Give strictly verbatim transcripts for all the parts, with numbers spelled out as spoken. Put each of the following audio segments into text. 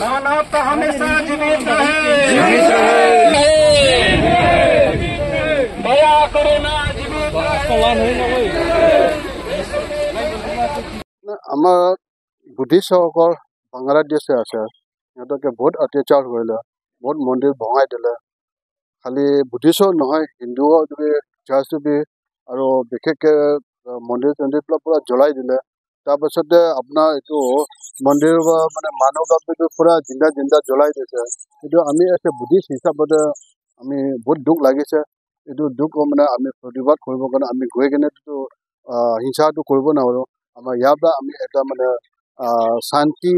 मानवता हमेशा जीवित रहे, भया कोरोना जीवित रहे। हमार बुद्धिस्ट बांग्लादेश से आसे इनके बहुत अत्याचार होल, बहुत मंदिर भंगाई दिले, खाली बुद्धिस्ट नहय हिंदुओ जुबे चर्च जुबे और विशेषके मंदिर चंदिर पूरा जल्द दिले। तारपासते अपना यू मंदिर मैं मानव बाबू पूरा जिंदा जिंदा जल्द दी ये आम बुद्धिस्ट हिसाब से आम बहुत दुख लगे। यू दुख मैं प्रतिवाद गई कि हिंसा नो आम इतना आम मैं शांति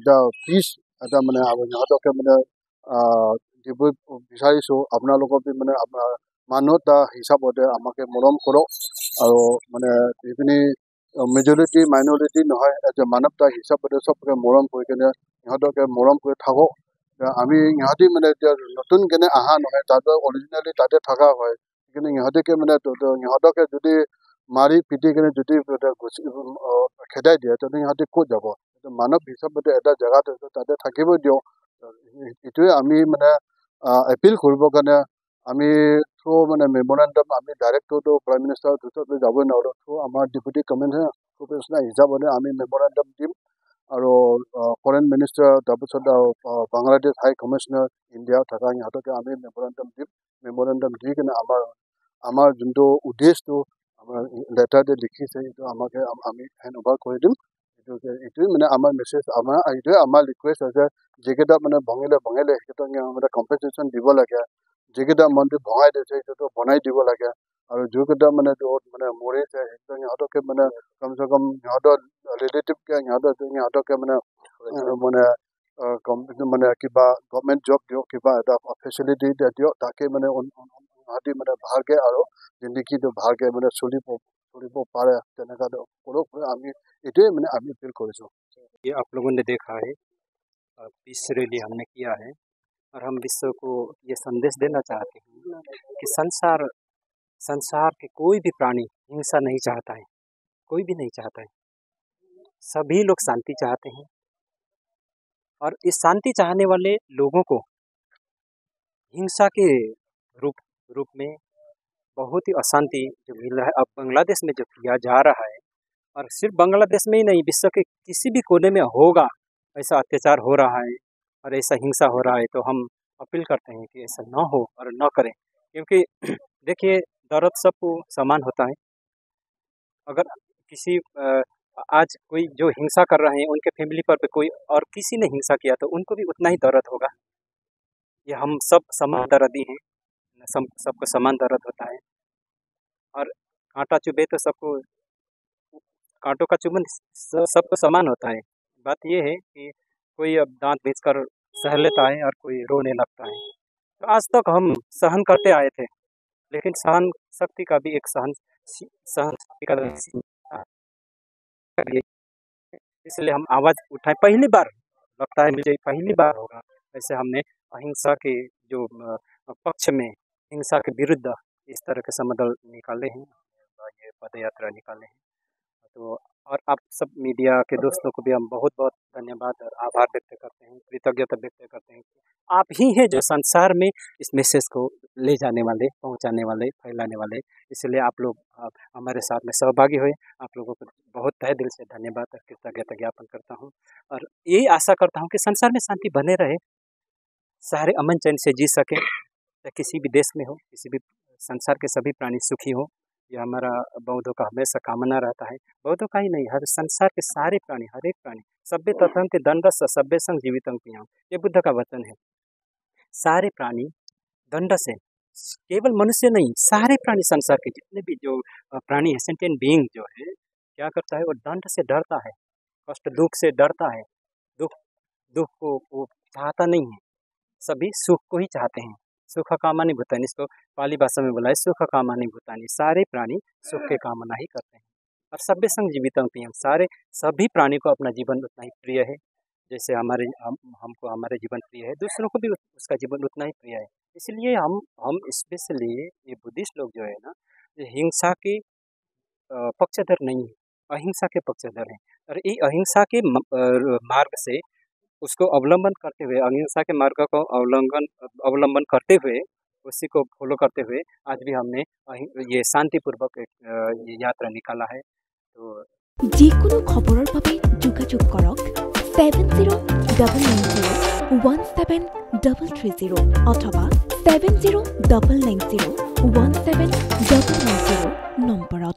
एट पीस एट मैं इहतक मैं दी विचार अपना भी मैं मानवता हिसाब से आम मरम कर मैं ये मेजरिटी माइनरिटी नहय एज ए मानवता हिसाब से सबके मरम करके मरम करी इहती मैं नतुन के अहा नहय ताते ओरिजिनली ताते थका है कि इहतके मैं इहतके जो मारि पीटी के जो खेदाई दिए तो इहती कत जा मानव हिसाब से एट जगह ताते थकब दियो। ये आम मैं अपील करने आम थ्रू मैं मेमोरेंडम आम डायरेक्ट तो प्राइम मिनिस्टर ओर जब ना थ्रू आम डिप्यूटी कमिश्नर कमिश्नर हिसाब से आम मेमोरेंडम दीम और फरेन मिनिस्टर तक बांग्लादेश हाई कमिश्नर इंडिया थका इहतक आम मेमोरेंडम दीम मेमोरेंडम दी कि आम जो उद्देश्य लेटर लिखी से हेंड ओवर कर दीम। ये मैं आम मेसेज ये आम रिक्वेस्ट है जिका मैं भंगिले भंगिले सीटा कम्पेन्सेशन दी लगे, जिका मंदिर भंगाई दी तो बनाई दी लगे और जोकटा मैं मैं मरी से इहतक मैं कम से कम इहतर रिलेटिव के इहतक मैं मैं मैं क्या गवर्नमेंट जॉब दियो क्या फेसिलिटी दियो ताके मैं इहती मैं भारके और जिंदगी भारके मैं चल चल पारे आम ये मैं आम अपील करो। ये आप लोगों ने देखा है पीस रैली हमने किया है और हम विश्व को ये संदेश देना चाहते हैं कि संसार संसार के कोई भी प्राणी हिंसा नहीं चाहता है, कोई भी नहीं चाहता है, सभी लोग शांति चाहते हैं। और इस शांति चाहने वाले लोगों को हिंसा के रूप रूप में बहुत ही अशांति जो मिल रहा है अब बांग्लादेश में जो किया जा रहा है, और सिर्फ बांग्लादेश में ही नहीं विश्व के किसी भी कोने में होगा ऐसा अत्याचार हो रहा है और ऐसा हिंसा हो रहा है। तो हम अपील करते हैं कि ऐसा ना हो और ना करें, क्योंकि देखिए दर्द सबको समान होता है। अगर किसी आज कोई जो हिंसा कर रहे हैं उनके फैमिली पर भी कोई और किसी ने हिंसा किया तो उनको भी उतना ही दर्द होगा। ये हम सब समान दर्दी हैं, सब सबको समान दर्द होता है। और कांटा चुभे तो सबको कांटों का चुभन सबको समान होता है। बात यह है कि कोई अब दांत बेचकर सह लेता है और कोई रोने लगता है। तो आज तक हम सहन करते आए थे, लेकिन सहन शक्ति का भी एक सहन सहन शक्ति का इसलिए हम आवाज़ उठाएं। पहली बार लगता है मुझे पहली बार होगा ऐसे हमने अहिंसा के जो पक्ष में हिंसा के विरुद्ध इस तरह के समदल निकाले हैं, ये पद यात्रा निकाले हैं। तो और आप सब मीडिया के दोस्तों को भी हम बहुत बहुत धन्यवाद और आभार व्यक्त करते हैं, कृतज्ञता व्यक्त करते हैं। आप ही हैं जो संसार में इस मैसेज को ले जाने वाले, पहुंचाने वाले, फैलाने वाले, इसलिए आप लोग आप हमारे साथ में सहभागी हुए। आप लोगों को बहुत तहे दिल से धन्यवाद और कृतज्ञता ज्ञापन करता हूँ और यही आशा करता हूँ कि संसार में शांति बने रहे, सारे अमन चैन से जी सकें, या किसी भी देश में हो, किसी भी संसार के सभी प्राणी सुखी हों। यह हमारा बौद्धों का हमेशा कामना रहता है, बौद्धों का ही नहीं हर संसार के सारे प्राणी, हर एक प्राणी सभ्य तथन के दंडस सभ्य संग जीवितंग पियाम, ये बुद्ध का वचन है। सारे प्राणी दंड से, केवल मनुष्य नहीं, सारे प्राणी संसार के जितने भी जो प्राणी है सेंटिएंट बीइंग जो है क्या करता है, वो दंड से डरता है, कष्ट दुख से डरता है, दुख दुख को वो चाहता नहीं है, सभी सुख को ही चाहते हैं। सुख कामना भूतानी, इसको पाली भाषा में बोला है सुख कामना भूतानी, सारे प्राणी सुख के कामना ही करते हैं। और सभ्य संग जीवितम प्रियम, सारे सभी प्राणी को अपना जीवन उतना ही प्रिय है जैसे हमारे हम, हमको हमारे जीवन प्रिय है, दूसरों को भी उसका जीवन उतना ही प्रिय है। इसलिए हम हम स्पेशली ये बुद्धिस्ट लोग जो है ना, हिंसा के पक्षधर नहीं है, अहिंसा के पक्षधर हैं। और ये अहिंसा के मार्ग से उसको अवलंबन करते हुए, अहिंसा के मार्ग को अवलंबन अवलंबन करते हुए, उसी को फॉलो करते हुए आज भी हमने ये शांतिपूर्वक एक यात्रा निकाला है। तो जिकुनो खबरर भाबे जोगाजोग करक seven zero nine nine zero one seven three three zero अथवा seven zero nine nine zero one seven nine nine zero नम्बरत।